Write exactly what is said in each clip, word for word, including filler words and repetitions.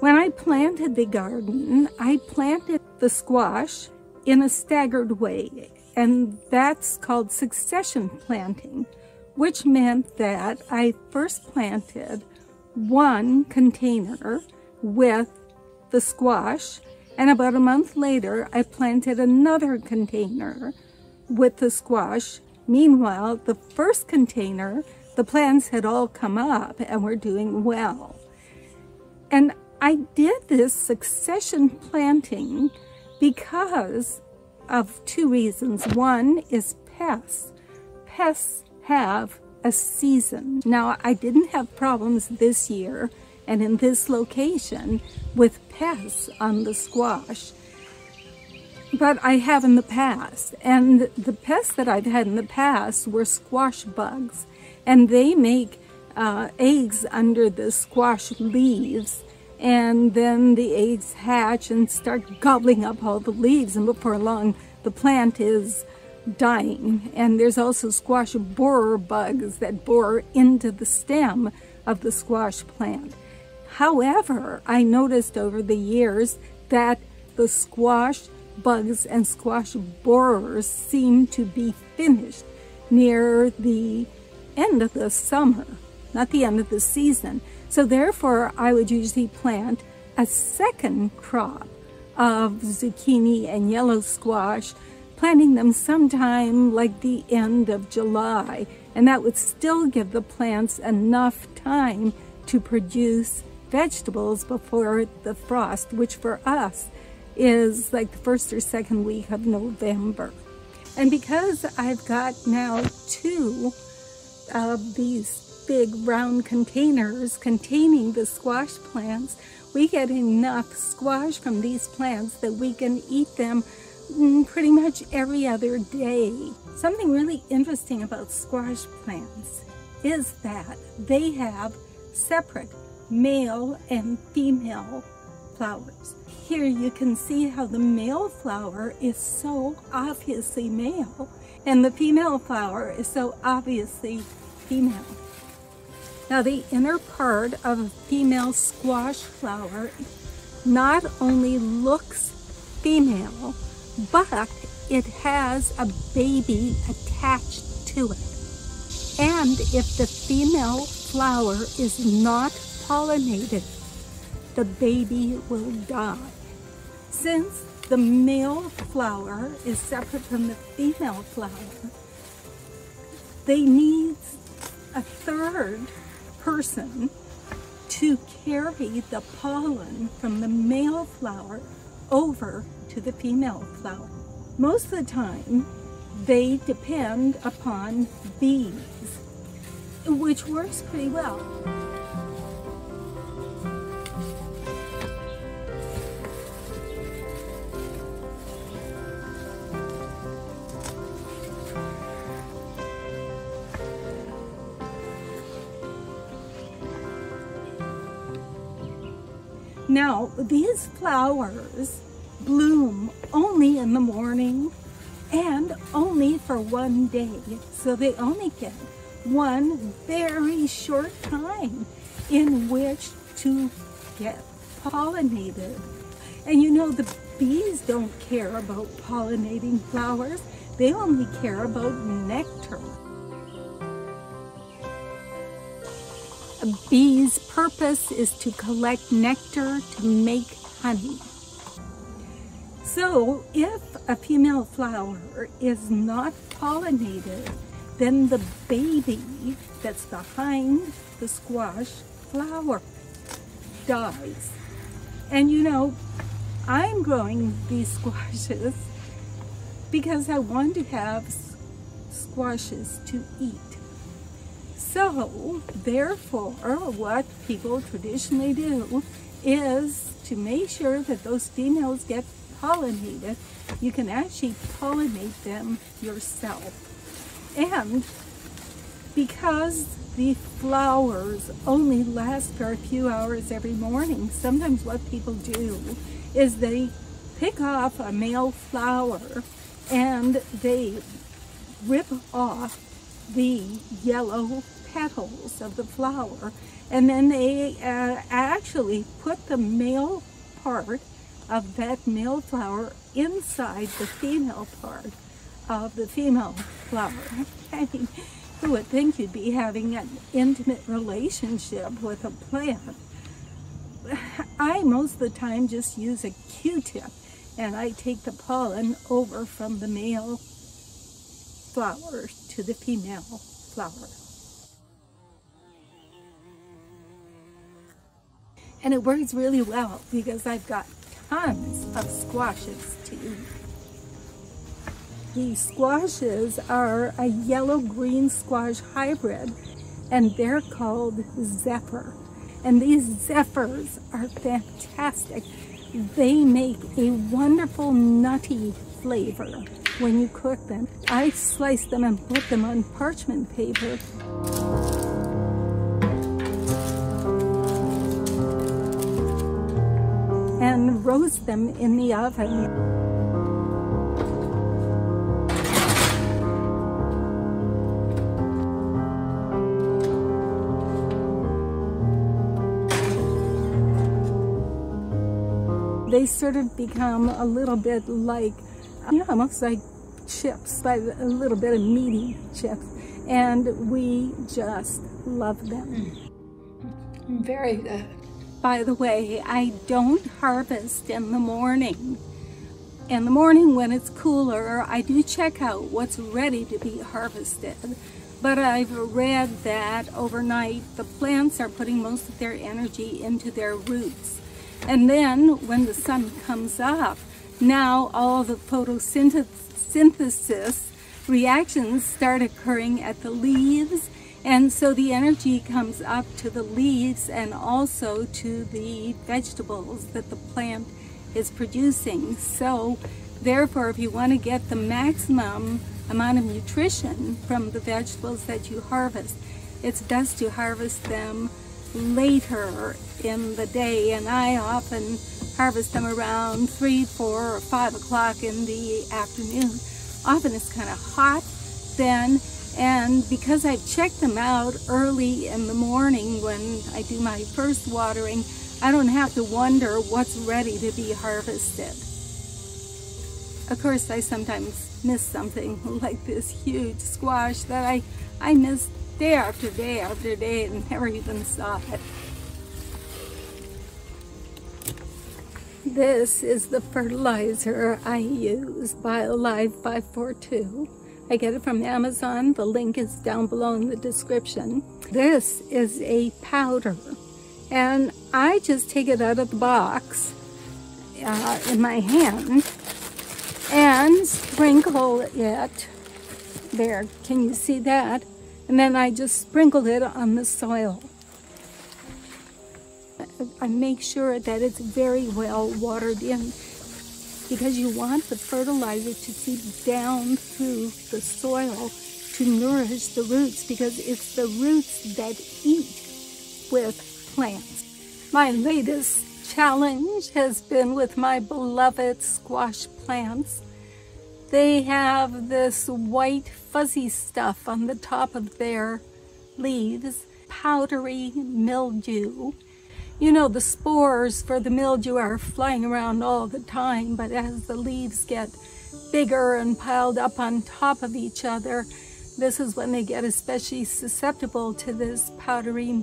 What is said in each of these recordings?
When I planted the garden, I planted the squash in a staggered way, and that's called succession planting, which meant that I first planted one container with the squash, and about a month later I planted another container with the squash. Meanwhile, the first container, the plants had all come up and were doing well. And I did this succession planting because of two reasons. One is pests. Pests have a season. Now, I didn't have problems this year and in this location with pests on the squash, but I have in the past. And the pests that I've had in the past were squash bugs, and they make uh, eggs under the squash leaves, and then the eggs hatch and start gobbling up all the leaves, and before long the plant is dying. And there's also squash borer bugs that bore into the stem of the squash plant. However, I noticed over the years that the squash bugs and squash borers seem to be finished near the end of the summer, not the end of the season. So therefore, I would usually plant a second crop of zucchini and yellow squash, planting them sometime like the end of July, and that would still give the plants enough time to produce vegetables before the frost, which for us is like the first or second week of November. And because I've got now two of these big round containers containing the squash plants, we get enough squash from these plants that we can eat them pretty much every other day. Something really interesting about squash plants is that they have separate male and female flowers. Here you can see how the male flower is so obviously male and the female flower is so obviously female. Now, the inner part of a female squash flower not only looks female, but it has a baby attached to it. And if the female flower is not pollinated, the baby will die. Since the male flower is separate from the female flower, they need a third person to carry the pollen from the male flower over to the female flower. Most of the time, they depend upon bees, which works pretty well. Now, these flowers bloom only in the morning and only for one day, so they only get one very short time in which to get pollinated. And you know, the bees don't care about pollinating flowers, they only care about nectar. A bee's purpose is to collect nectar to make honey. So if a female flower is not pollinated, then the baby that's behind the squash flower dies. And you know, I'm growing these squashes because I want to have squashes to eat. So, therefore, what people traditionally do is to make sure that those females get pollinated. You can actually pollinate them yourself. And because the flowers only last for a few hours every morning, sometimes what people do is they pick off a male flower and they rip off the yellow petals of the flower, and then they uh, actually put the male part of that male flower inside the female part of the female flower. I mean, who would think you'd be having an intimate relationship with a plant? I most of the time just use a Q-tip, and I take the pollen over from the male flower to the female flower. And it works really well because I've got tons of squashes to eat. These squashes are a yellow-green squash hybrid, and they're called Zephyr. And these Zephyrs are fantastic. They make a wonderful nutty flavor when you cook them. I slice them and put them on parchment paper. And roast them in the oven. They sort of become a little bit like, you know, almost like chips, by a little bit of meaty chips, and we just love them. Very good. By the way, I don't harvest in the morning. In the morning when it's cooler, I do check out what's ready to be harvested. But I've read that overnight the plants are putting most of their energy into their roots. And then when the sun comes up, now all the photosynthesis reactions start occurring at the leaves, and so the energy comes up to the leaves and also to the vegetables that the plant is producing. So therefore, if you want to get the maximum amount of nutrition from the vegetables that you harvest, it's best to harvest them later in the day, and I often harvest them around three, four, or five o'clock in the afternoon. Often it's kind of hot then, and because I've checked them out early in the morning when I do my first watering, I don't have to wonder what's ready to be harvested. Of course, I sometimes miss something like this huge squash that I, I missed day after day after day and never even saw it. This is the fertilizer I use, Bio-Live five four two. I get it from Amazon. The link is down below in the description. This is a powder, and I just take it out of the box uh, in my hand and sprinkle it. There, can you see that? And then I just sprinkle it on the soil. I make sure that it's very well watered in, because you want the fertilizer to seep down through the soil to nourish the roots, because it's the roots that eat with plants. My latest challenge has been with my beloved squash plants. They have this white fuzzy stuff on the top of their leaves, powdery mildew. You know, the spores for the mildew are flying around all the time, but as the leaves get bigger and piled up on top of each other, this is when they get especially susceptible to this powdery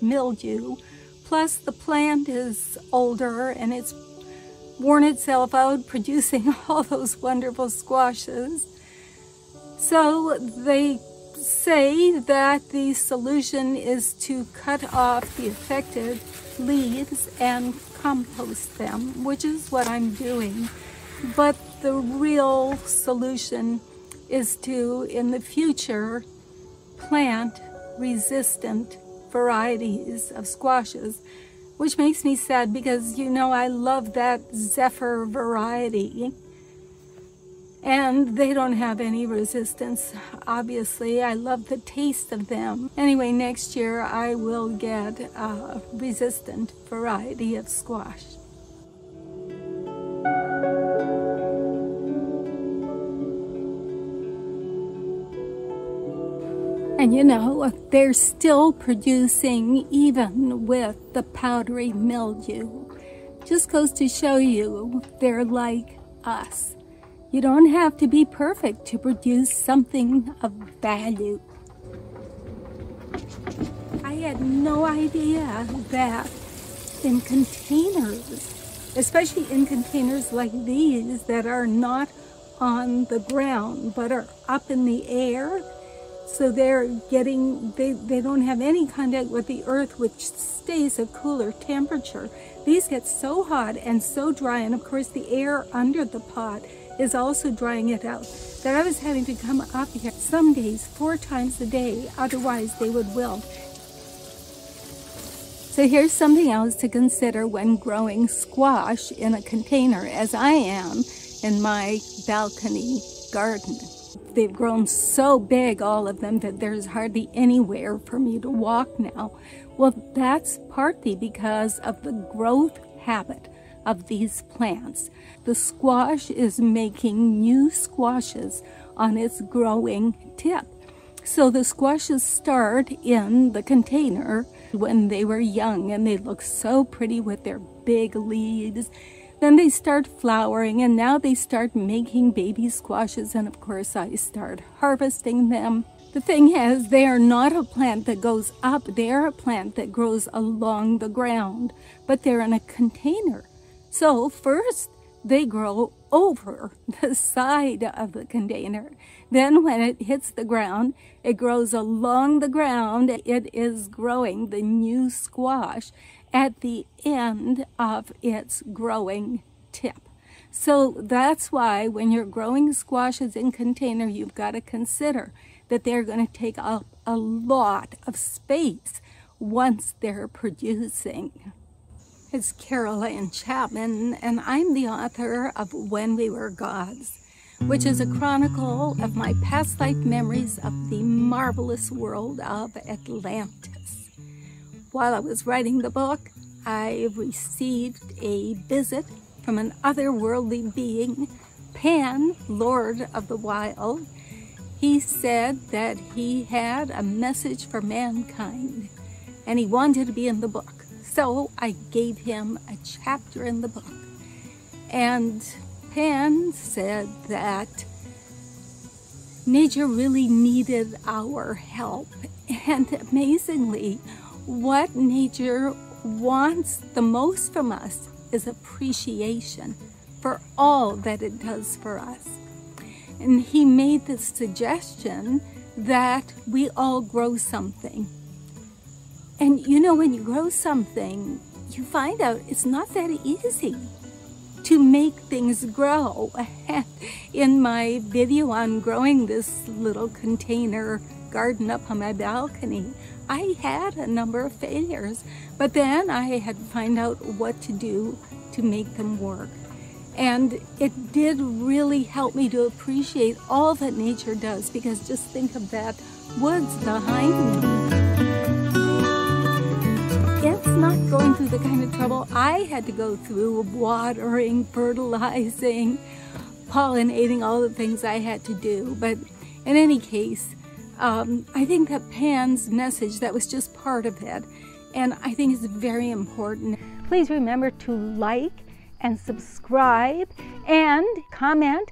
mildew. Plus, the plant is older and it's worn itself out producing all those wonderful squashes. So they say that the solution is to cut off the affected leaves and compost them, which is what I'm doing. But the real solution is to, in the future, plant resistant varieties of squashes, which makes me sad because, you know, I love that Zephyr variety. And they don't have any resistance, obviously. I love the taste of them. Anyway, next year I will get a resistant variety of squash. I And you know, they're still producing even with the powdery mildew. Just goes to show you they're like us. You don't have to be perfect to produce something of value. I had no idea that in containers, especially in containers like these that are not on the ground but are up in the air, so they're getting, they, they don't have any contact with the earth, which stays a cooler temperature. These get so hot and so dry, and of course the air under the pot is also drying it out, that I was having to come up here some days four times a day, otherwise they would wilt. So here's something else to consider when growing squash in a container, as I am in my balcony garden. They've grown so big, all of them, that there's hardly anywhere for me to walk now. Well, that's partly because of the growth habit of these plants. The squash is making new squashes on its growing tip. So the squashes start in the container when they were young, and they look so pretty with their big leaves. Then they start flowering, and now they start making baby squashes, and of course I start harvesting them. The thing is, they are not a plant that goes up, they are a plant that grows along the ground, but they're in a container. So first they grow over the side of the container. Then when it hits the ground, it grows along the ground. It is growing the new squash at the end of its growing tip. So that's why when you're growing squashes in container, you've got to consider that they're going to take up a lot of space once they're producing. It's Carol Anne Chapman, and I'm the author of When We Were Gods, which is a chronicle of my past life memories of the marvelous world of Atlantis. While I was writing the book, I received a visit from an otherworldly being, Pan, Lord of the Wild. He said that he had a message for mankind, and he wanted to be in the book. So I gave him a chapter in the book. And Pan said that nature really needed our help. And amazingly, what nature wants the most from us is appreciation for all that it does for us. And he made the suggestion that we all grow something. And you know, when you grow something, you find out it's not that easy to make things grow. In my video on growing this little container garden up on my balcony, I had a number of failures, but then I had to find out what to do to make them work. And it did really help me to appreciate all that nature does, because just think of that woods behind me. It's not going through the kind of trouble I had to go through, watering, fertilizing, pollinating, all the things I had to do. But in any case, Um, I think that Pan's message, that was just part of it, and I think it's very important. Please remember to like and subscribe and comment